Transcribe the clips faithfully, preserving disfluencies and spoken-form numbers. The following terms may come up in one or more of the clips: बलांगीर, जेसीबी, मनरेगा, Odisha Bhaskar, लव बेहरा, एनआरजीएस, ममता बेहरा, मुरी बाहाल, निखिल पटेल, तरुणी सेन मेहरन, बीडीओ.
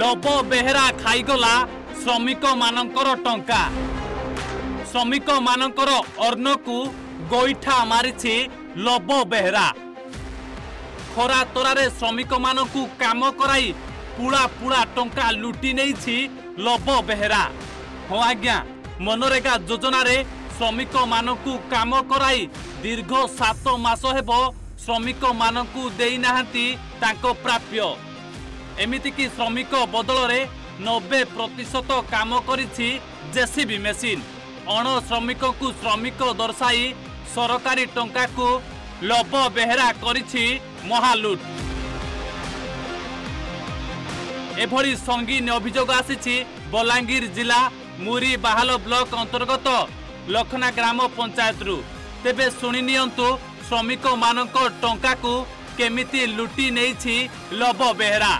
लव बेहरा खाईगला श्रमिक मानकर टंका। श्रमिक मानकर अन्न को गोईठा मारिछि लव बेहरा। खरा तोरारे श्रमिक मान को काम कराई पुड़ा पुड़ा टंका लुटी नहीं लव बेहरा। हाँ आज्ञा, मनरेगा योजना रे श्रमिक मान को काम कराई दीर्घ सात मास हेब श्रमिक मान को देना प्राप्य। एमितिकी श्रमिक बदल रे नब्बे प्रतिशत काम करिछि जेसीबी मेसीन। अण श्रमिक को श्रमिक दर्शाई सरकारी टंका को लव बेहरा करिछि महालुट। एभली संगीन अभियोग आसीछि बलांगीर जिला मुरी बाहाल ब्लॉक अंतर्गत लखना ग्राम पंचायत रु। तेबे सुनि नियंतु श्रमिक मानक टंका को केमिति लुटी नेछि लव बेहरा।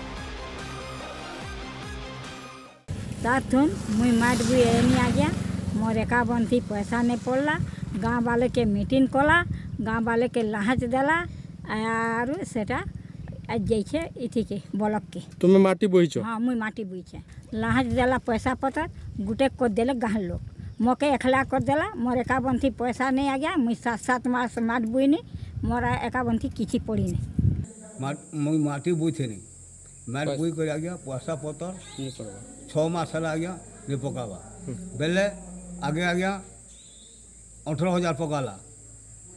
ताथुम मुई माट भी एनी आ गया मोर एका बंती पैसा ने पड़ला। गाँव वाले के मीटिंग कला, गाँव वाले के लाहच देला आरो सेटा आज जैसे इथी के ब्लॉक के तुम्हें माटी बोईछो। हाँ, मुई माटी बोईछे। लाहच देला पैसा पत्र गुटे को देले गाँव लोग। मोके एकला कर देला। मोर एका बंथी पैसा नहीं आ गया। मुई सात सात मास माट बोईनी, मोरा एका बंथी किछि पड़ी नहीं। मुई माटी बोईथे नहीं, माट बोई कर आ गया। पैसा पतर छः मास आ गया नहीं पकावा। बेले आगे आ गया अठारह हजार पकाला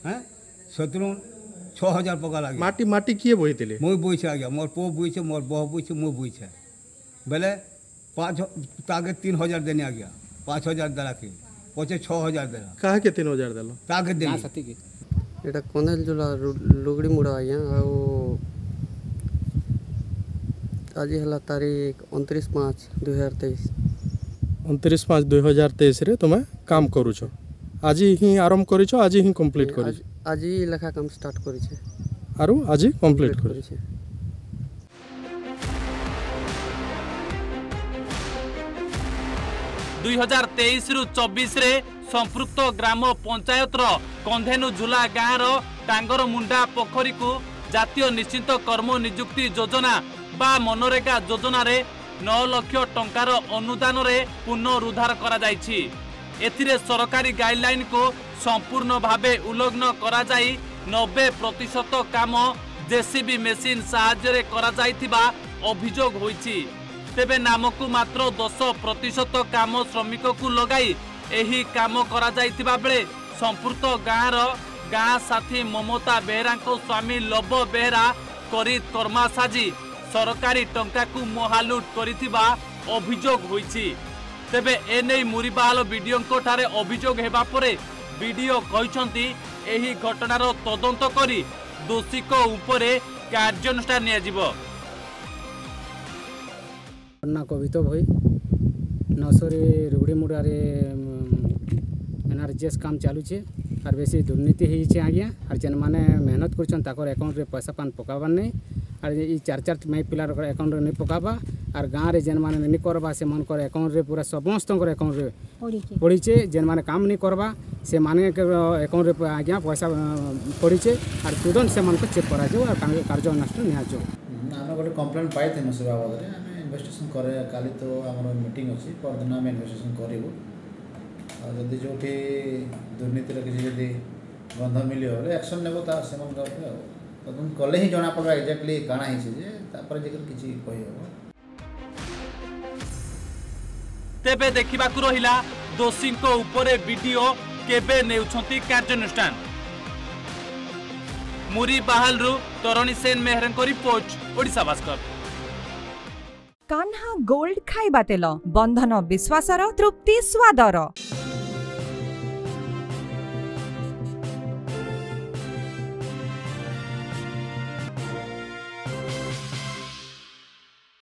है शत्रु छः हजार पकाला। माटी माटी किए बोईथिले? मुई बोईछे आ गया। मोर पो बोईछे, मोर बह बोईछे, मुई बोईछे। बेले पाँच ताके तीन हजार देने आ गया। पाँच हजार देला के पचे छः हजार देला। कहा के तीन हजार देला ताके देला सती के। एटा कोनल जुला लुगड़ी मुड़ा आया आउ आज हला तारीख उनतीस मार्च दो हजार तेईस। उनतीस मार्च दो हजार तेईस रे तुमे काम करू छो? आज ही आरंभ करी छो? आज ही कंप्लीट करी छो? आज ही लेखा काम स्टार्ट करी छे आरो आज ही कंप्लीट करी छे। दुई हजार तेईस रु चौबीस रे संपृक्त ग्राम पंचायत कंधेनु झुला गाँव टांगर मुंडा पोखरी को जातीय निश्चित कर्म निजुक्ति योजना बा मनरेगा योजना रे नौ लाख टंकार अनुदान रे पुनरुद्धार करा जायछि। एथिरे सरकारी गाइडलाइन को संपूर्ण भावे उल्लंघन करा जाई नब्बे प्रतिशत काम जेसीबी मेसीन सहायता रे करा जायतिबा अभियोग होईछि। तेबे नामकू मात्र दस प्रतिशत काम श्रमिक को लगाई एही काम करा जायतिबा बेले संपूर्ण गाँवर गाँ साथी ममता बेहरा को स्वामी लव बेहरा करी कर्मा साजी सरकारी टंका को महालुट करिथिबा अभियोग होईछि। तेबे एने मुरीबाल बीडीओ को ठारे अभियोग हेबा परे बीडीओ कहिसंती एही घटनार तदंत करी दोषी को उपरे कार्यानुष्ठान निया जिवो। घटना कवित भई नसरे रुगड़ी मुड़ार एनआरजीएस काम चलुचे आर बेसी दुर्नीति होइछे आज्ञा। आर जेन माने मेहनत करछन ताकर अकाउंट रे पैसा पान पकाबार नहीं। आर ई चार चार माई पिलार अकाउंट रे नहीं पकाबा। आर गाँव रे जेन माने नहीं करबा से मन करे अकाउंट रे पूरा समस्त अकाउंट रे पड़ीचे। जेन माने काम नहीं करबा से माने अकाउंट रे आज्ञा पैसा पड़ीचे। आर तुरंत से मन को चेक करा जाऊ आर कार्य अनुष्ठान निया जाऊ। आमे गोटे कंप्लेन पाइथिनु से बाबद रे इन्वेस्टिगेशन करे। काली तो आम मीटिंग अच्छी परदिन आम इन्वेस्टिगेशन करूँ। आदि जो दुर्नीतिर किसी गंध मिले बोले एक्शन नेबो ता से तदन कले ही जना पड़ा एक्जाक्टली काना होपर किसी कहीहब। तेबे देखा रहा दोषी उपर बीडीओ केबे नेउछंती कार्यानुष्ठान। मुरी बाहाल रु तरुणी सेन मेहरन को रिपोर्ट, ओडिशा भास्कर। कान्हा गोल्ड खाइबा तेल बंधन विश्वास तृप्ति स्वादर।